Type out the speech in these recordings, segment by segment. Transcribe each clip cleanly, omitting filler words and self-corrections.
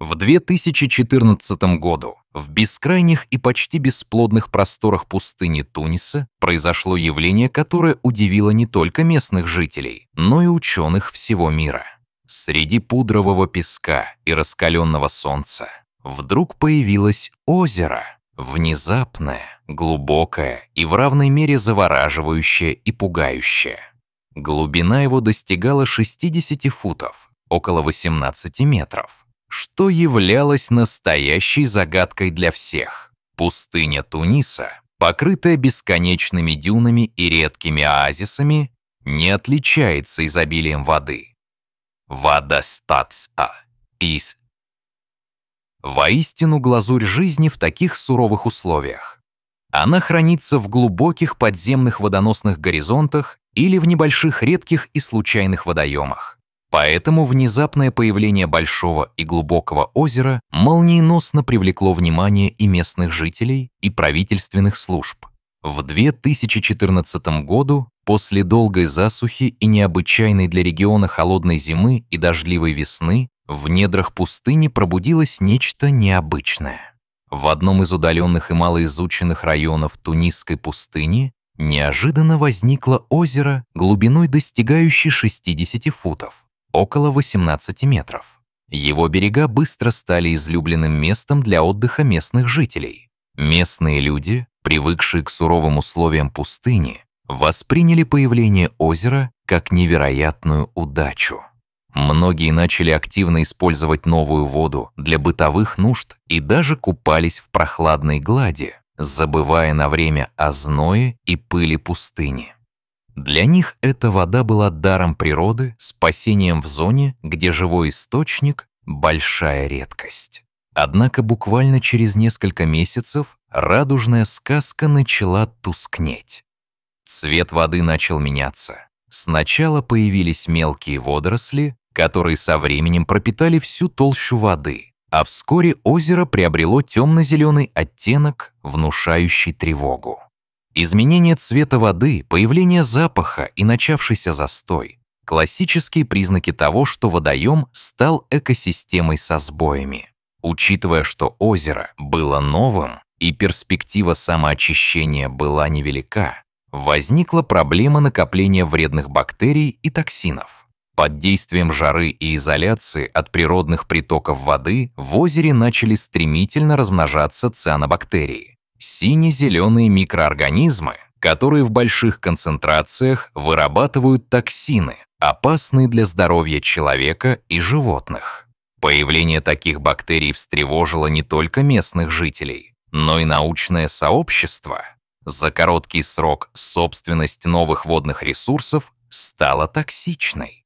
В 2014 году в бескрайних и почти бесплодных просторах пустыни Туниса произошло явление, которое удивило не только местных жителей, но и ученых всего мира. Среди пудрового песка и раскаленного солнца вдруг появилось озеро. Внезапное, глубокое и в равной мере завораживающее и пугающее. Глубина его достигала 60 футов, около 18 метров. Что являлось настоящей загадкой для всех. Пустыня Туниса, покрытая бесконечными дюнами и редкими оазисами, не отличается изобилием воды. Воистину глазурь жизни в таких суровых условиях. Она хранится в глубоких подземных водоносных горизонтах или в небольших редких и случайных водоемах. Поэтому внезапное появление большого и глубокого озера молниеносно привлекло внимание и местных жителей, и правительственных служб. В 2014 году, после долгой засухи и необычайной для региона холодной зимы и дождливой весны, в недрах пустыни пробудилось нечто необычное. В одном из удаленных и малоизученных районов Тунисской пустыни неожиданно возникло озеро глубиной достигающей 60 футов. Около 18 метров. Его берега быстро стали излюбленным местом для отдыха местных жителей. Местные люди, привыкшие к суровым условиям пустыни, восприняли появление озера как невероятную удачу. Многие начали активно использовать новую воду для бытовых нужд и даже купались в прохладной глади, забывая на время о зное и пыли пустыни. Для них эта вода была даром природы, спасением в зоне, где живой источник – большая редкость. Однако буквально через несколько месяцев радужная сказка начала тускнеть. Цвет воды начал меняться. Сначала появились мелкие водоросли, которые со временем пропитали всю толщу воды, а вскоре озеро приобрело темно-зеленый оттенок, внушающий тревогу. Изменение цвета воды, появление запаха и начавшийся застой – классические признаки того, что водоем стал экосистемой со сбоями. Учитывая, что озеро было новым и перспектива самоочищения была невелика, возникла проблема накопления вредных бактерий и токсинов. Под действием жары и изоляции от природных притоков воды в озере начали стремительно размножаться цианобактерии. Сине-зеленые микроорганизмы, которые в больших концентрациях вырабатывают токсины, опасные для здоровья человека и животных. Появление таких бактерий встревожило не только местных жителей, но и научное сообщество. За короткий срок собственность новых водных ресурсов стала токсичной.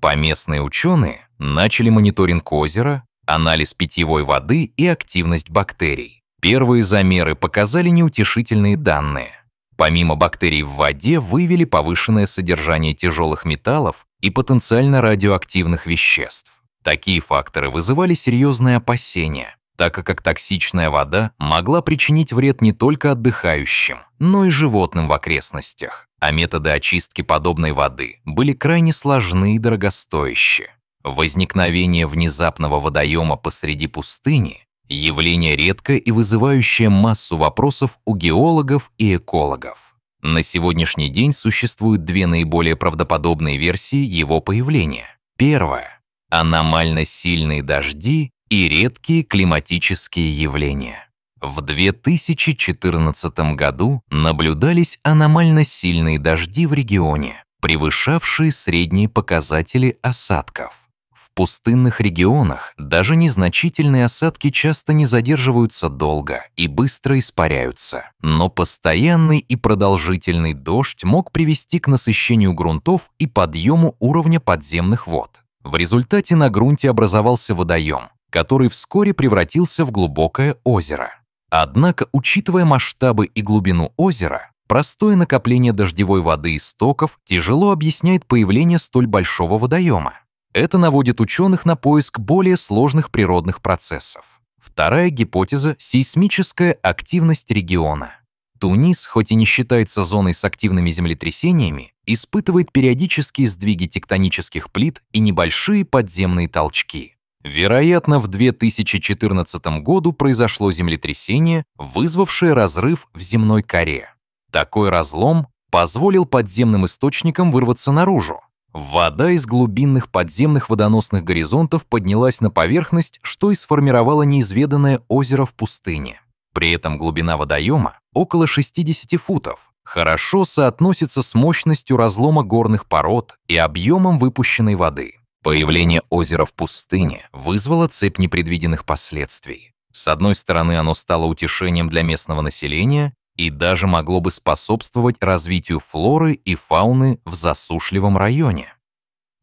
Поместные ученые начали мониторинг озера, анализ питьевой воды и активность бактерий. Первые замеры показали неутешительные данные. Помимо бактерий в воде выявили повышенное содержание тяжелых металлов и потенциально радиоактивных веществ. Такие факторы вызывали серьезные опасения, так как токсичная вода могла причинить вред не только отдыхающим, но и животным в окрестностях, а методы очистки подобной воды были крайне сложны и дорогостоящие. Возникновение внезапного водоема посреди пустыни явление редкое и вызывающее массу вопросов у геологов и экологов. На сегодняшний день существуют две наиболее правдоподобные версии его появления. Первая – аномально сильные дожди и редкие климатические явления. В 2014 году наблюдались аномально сильные дожди в регионе, превышавшие средние показатели осадков. В пустынных регионах даже незначительные осадки часто не задерживаются долго и быстро испаряются, но постоянный и продолжительный дождь мог привести к насыщению грунтов и подъему уровня подземных вод. В результате на грунте образовался водоем, который вскоре превратился в глубокое озеро. Однако, учитывая масштабы и глубину озера, простое накопление дождевой воды из токов тяжело объясняет появление столь большого водоема. Это наводит ученых на поиск более сложных природных процессов. Вторая гипотеза – сейсмическая активность региона. Тунис, хоть и не считается зоной с активными землетрясениями, испытывает периодические сдвиги тектонических плит и небольшие подземные толчки. Вероятно, в 2014 году произошло землетрясение, вызвавшее разрыв в земной коре. Такой разлом позволил подземным источникам вырваться наружу. Вода из глубинных подземных водоносных горизонтов поднялась на поверхность, что и сформировало неизведанное озеро в пустыне. При этом глубина водоема, около 60 футов, хорошо соотносится с мощностью разлома горных пород и объемом выпущенной воды. Появление озера в пустыне вызвало цепь непредвиденных последствий. С одной стороны, оно стало утешением для местного населения и даже могло бы способствовать развитию флоры и фауны в засушливом районе.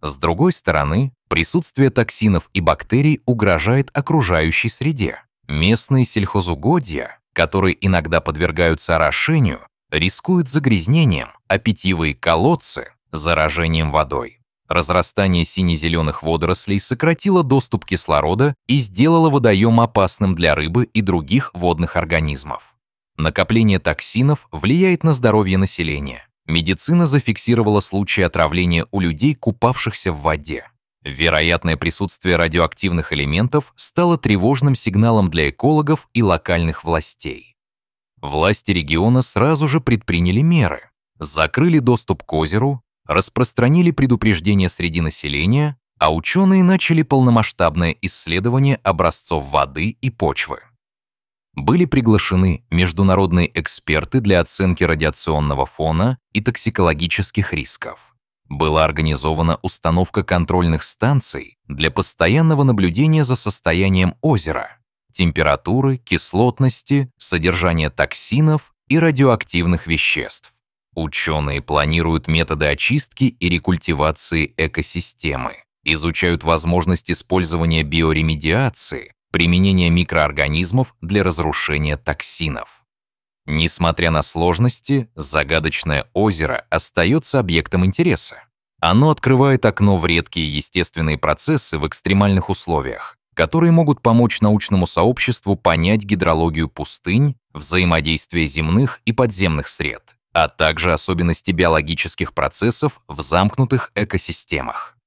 С другой стороны, присутствие токсинов и бактерий угрожает окружающей среде. Местные сельхозугодья, которые иногда подвергаются орошению, рискуют загрязнением, а питьевые колодцы – заражением водой. Разрастание сине-зеленых водорослей сократило доступ кислорода и сделало водоем опасным для рыбы и других водных организмов. Накопление токсинов влияет на здоровье населения. Медицина зафиксировала случаи отравления у людей, купавшихся в воде. Вероятное присутствие радиоактивных элементов стало тревожным сигналом для экологов и локальных властей. Власти региона сразу же предприняли меры. Закрыли доступ к озеру, распространили предупреждения среди населения, а ученые начали полномасштабное исследование образцов воды и почвы. Были приглашены международные эксперты для оценки радиационного фона и токсикологических рисков. Была организована установка контрольных станций для постоянного наблюдения за состоянием озера, температуры, кислотности, содержания токсинов и радиоактивных веществ. Ученые планируют методы очистки и рекультивации экосистемы, изучают возможность использования биоремедиации, применения микроорганизмов для разрушения токсинов. Несмотря на сложности, загадочное озеро остается объектом интереса. Оно открывает окно в редкие естественные процессы в экстремальных условиях, которые могут помочь научному сообществу понять гидрологию пустынь, взаимодействие земных и подземных сред, а также особенности биологических процессов в замкнутых экосистемах.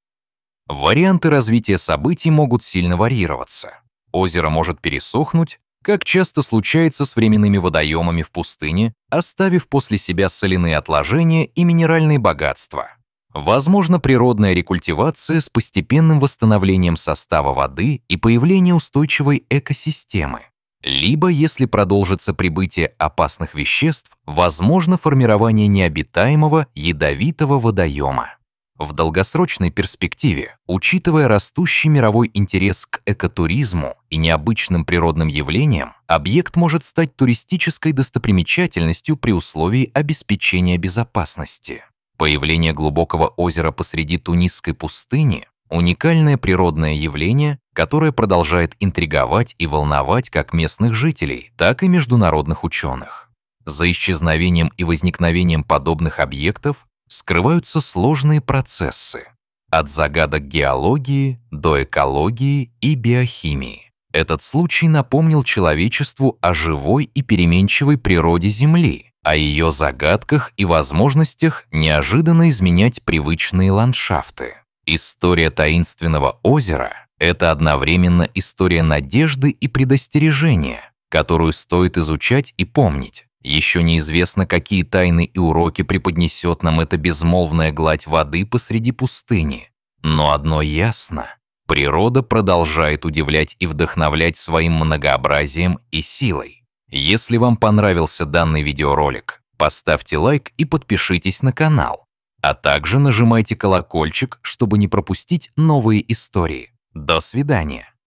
Варианты развития событий могут сильно варьироваться. Озеро может пересохнуть, как часто случается с временными водоемами в пустыне, оставив после себя соляные отложения и минеральные богатства. Возможно, природная рекультивация с постепенным восстановлением состава воды и появление устойчивой экосистемы. Либо, если продолжится прибытие опасных веществ, возможно формирование необитаемого ядовитого водоема. В долгосрочной перспективе, учитывая растущий мировой интерес к экотуризму и необычным природным явлениям, объект может стать туристической достопримечательностью при условии обеспечения безопасности. Появление глубокого озера посреди тунисской пустыни – уникальное природное явление, которое продолжает интриговать и волновать как местных жителей, так и международных ученых. За исчезновением и возникновением подобных объектов скрываются сложные процессы – от загадок геологии до экологии и биохимии. Этот случай напомнил человечеству о живой и переменчивой природе Земли, о ее загадках и возможностях неожиданно изменять привычные ландшафты. История таинственного озера – это одновременно история надежды и предостережения, которую стоит изучать и помнить. Еще неизвестно, какие тайны и уроки преподнесет нам эта безмолвная гладь воды посреди пустыни. Но одно ясно – природа продолжает удивлять и вдохновлять своим многообразием и силой. Если вам понравился данный видеоролик, поставьте лайк и подпишитесь на канал. А также нажимайте колокольчик, чтобы не пропустить новые истории. До свидания!